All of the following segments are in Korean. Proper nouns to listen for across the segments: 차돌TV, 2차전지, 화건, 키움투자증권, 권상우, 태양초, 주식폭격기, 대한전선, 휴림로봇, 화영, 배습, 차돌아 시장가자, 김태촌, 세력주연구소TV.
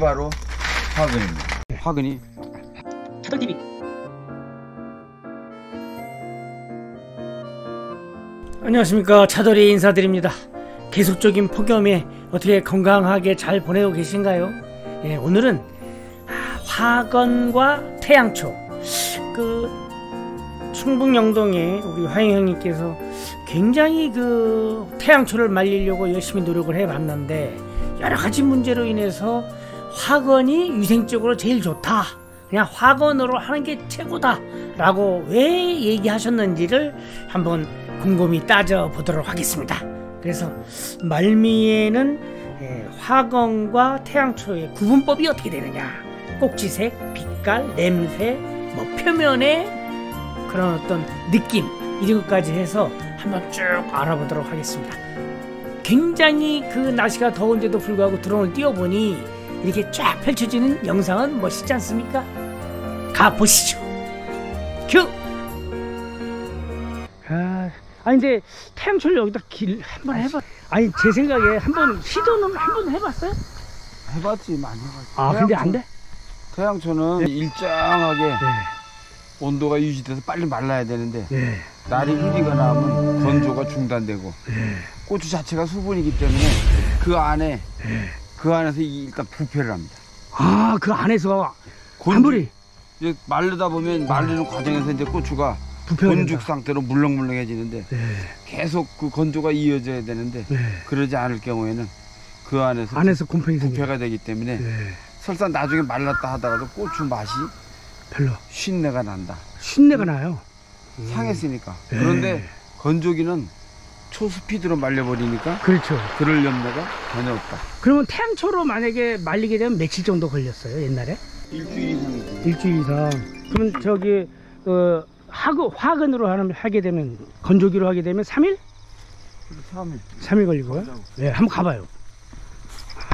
바로 화건입니다. 화건이 차돌TV. 안녕하십니까, 차돌이 인사드립니다. 계속적인 폭염에 어떻게 건강하게 잘 보내고 계신가요? 예, 오늘은 화건과 태양초, 충북 영동에 우리 화영 형님께서 굉장히 태양초를 말리려고 열심히 노력을 해봤는데 여러가지 문제로 인해서 화건이 위생적으로 제일 좋다, 그냥 화건으로 하는게 최고다 라고 왜 얘기하셨는지를 한번 곰곰이 따져보도록 하겠습니다. 그래서 말미에는 화건과 태양초의 구분법이 어떻게 되느냐, 꼭지색, 빛깔, 냄새, 뭐 표면의 그런 어떤 느낌, 이런 것까지 해서 한번 쭉 알아보도록 하겠습니다. 굉장히 날씨가 더운데도 불구하고 드론을 띄워보니 이렇게 쫙 펼쳐지는 영상은 멋있지 않습니까? 가보시죠. 큐! 아니 근데 태양초를 여기다 한번 해봐. 아니 제 생각에 한번 시도는 한번 해봤어요? 해봤지, 많이 해봤지. 아 태양초, 근데 안 돼? 태양초는 일정하게 온도가 유지돼서 빨리 말라야 되는데 날이 흐리거나 하면 건조가 중단되고 고추 자체가 수분이기 때문에 그 안에서 일단 부패를 합니다. 아, 그 안에서 건물이 이제 마르다 보면 마르는 과정에서 이제 고추가 건죽 상태로 물렁물렁해지는데 계속 그 건조가 이어져야 되는데 그러지 않을 경우에는 그 안에서 부패가 되기 때문에 설사 나중에 말랐다 하더라도 고추 맛이 별로 쉰내가 난다. 쉰내가 나요? 상했으니까. 그런데 건조기는 초스피드로 말려버리니까 그렇죠. 그럴 염려가 전혀 없다. 그러면 태양초로 만약에 말리게 되면 며칠 정도 걸렸어요 옛날에? 일주일 이상이죠. 일주일 이상. 그럼 저기 화근으로 하게 되면, 건조기로 하게 되면 3일? 3일. 3일 걸리고요? 네, 한번 가봐요.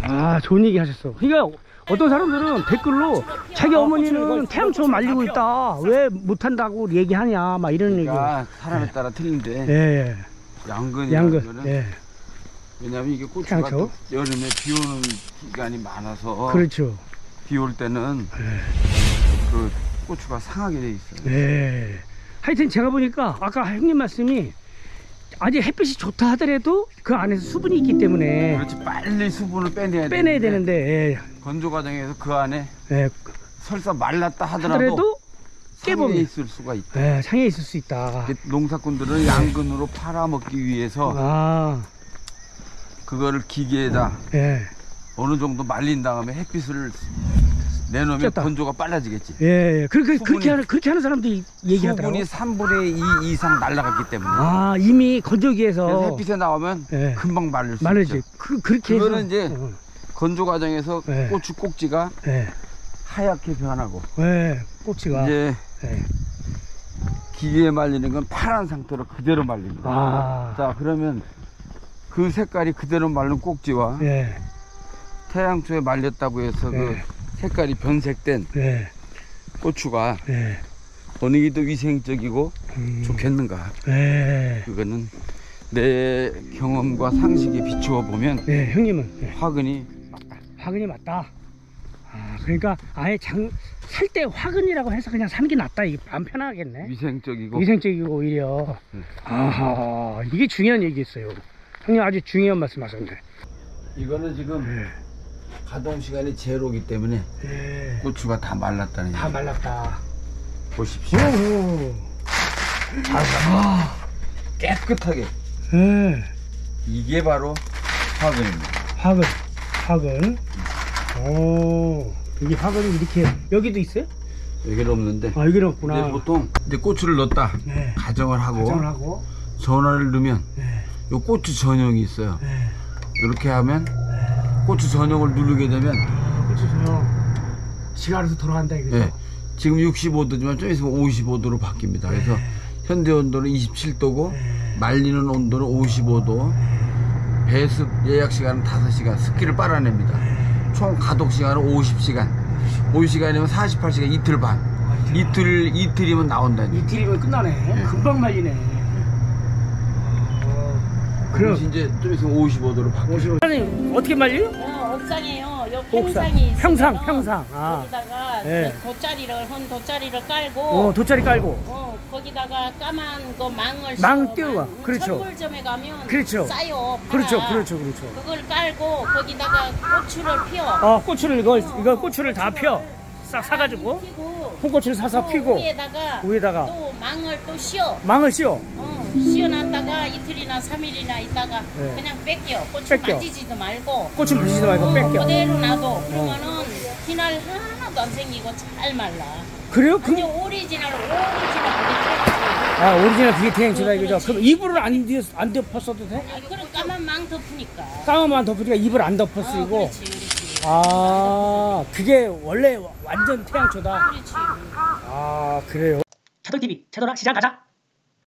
아, 좋은 얘기 하셨어. 그러니까 어떤 사람들은 댓글로 자기 어머니는 태양초 말리고 있다, 왜 못한다고 얘기하냐 막 이런 그러니까 얘기. 사람에 따라 틀린데 양근이라는 거는 왜냐면 이게 고추가 여름에 비 오는 기간이 많아서 그렇죠. 비 올 때는 그 고추가 상하게 돼 있어요. 하여튼 제가 보니까 아까 형님 말씀이 아직 햇빛이 좋다 하더라도 그 안에서 수분이 있기 때문에 그렇지, 빨리 수분을 빼내야 되는데 건조 과정에서 그 안에 설사 말랐다 하더라도 상해 있을 수가 있다. 상해 있을 수 있다. 농사꾼들은 양근으로 팔아먹기 위해서 그거를 기계에다 어느 정도 말린 다음에 햇빛을 내놓으면 건조가 빨라지겠지. 그렇게 하는 사람들이 얘기하더라고요. 수분이 3분의 2 이상 날아갔기 때문에 이미 건조기에서 햇빛에 나오면 금방 말릴 수 있죠. 그거는 이제 건조 과정에서 고추 꼭지가 하얗게 변하고 꼭지가 이제 기계에 말리는 건 파란 상태로 그대로 말립니다. 자, 그러면 그 색깔이 그대로 말른 꼭지와 태양초에 말렸다고 해서 그 색깔이 변색된 고추가 어느 게 더 위생적이고 좋겠는가. 그거는 내 경험과 상식에 비추어 보면 형님은 화근이 맞다. 그러니까 아예 살 때 화근이라고 해서 그냥 사는 게 낫다, 이게 마음 편하겠네. 위생적이고 오히려 아하, 이게 중요한 얘기였어요 형님. 아주 중요한 말씀하셨는데 이거는 지금 가동 시간이 제로이기 때문에 고추가 다 말랐다는 얘기. 다 말랐다. 보십시오. 깨끗하게. 이게 바로 화근입니다. 화근. 오, 여기 화근이 이렇게 여기도 있어요? 여기는 없는데. 여기는 없구나. 이제 보통 이제 고추를 넣었다. 가정을 하고 전화를 넣으면 요 고추 전용이 있어요. 이렇게 하면. 고추 전용을 누르게 되면 고추 전용 시간에서 돌아간다 이거죠? 지금 65도지만 좀 있으면 55도로 바뀝니다. 그래서 현대 온도는 27도고 말리는 온도는 55도, 배습 예약 시간은 5시간, 습기를 빨아냅니다. 총 가독 시간은 50시간, 50시간이면 48시간, 이틀 반. 이틀이면 나온다니. 이틀이면 끝나네. 금방 말리네. 그럼 이제 좀 있으면 55도로 바뀌어요. 사장님 어떻게 말려요? 옥상이에요. 여기 평상이 있어요. 평상. 아. 거기다가 네. 한 돗자리를 깔고. 돗자리 깔고. 거기다가 까만 거 망을. 망 띄우고. 그렇죠. 천골점에 가면. 그렇죠. 싸요. 팔아. 그렇죠. 그걸 깔고 거기다가 고추를 피워. 고추를 이거 고추를 다 피워. 싹 사가지고. 홍고추를 사서 피고. 위에다가. 또 망을 또 씌워. 씌워놨다가 이틀이나 3일이나 있다가 네. 그냥 뺏겨. 고추 만지지도 말고 뺏겨. 그대로 놔둬. 그러면은 흰알 하나도 안 생기고 잘 말라. 그래요? 그럼 오리지널 그게 태양초다 이거죠? 그럼 이불을 안 덮었어도 돼? 아, 그럼 까만 망 덮으니까 이불 안 덮었어 이거. 그렇지. 아, 그게 원래 완전 태양초다. 그렇지. 아, 그래요? 차돌TV, 차돌아 시장 가자.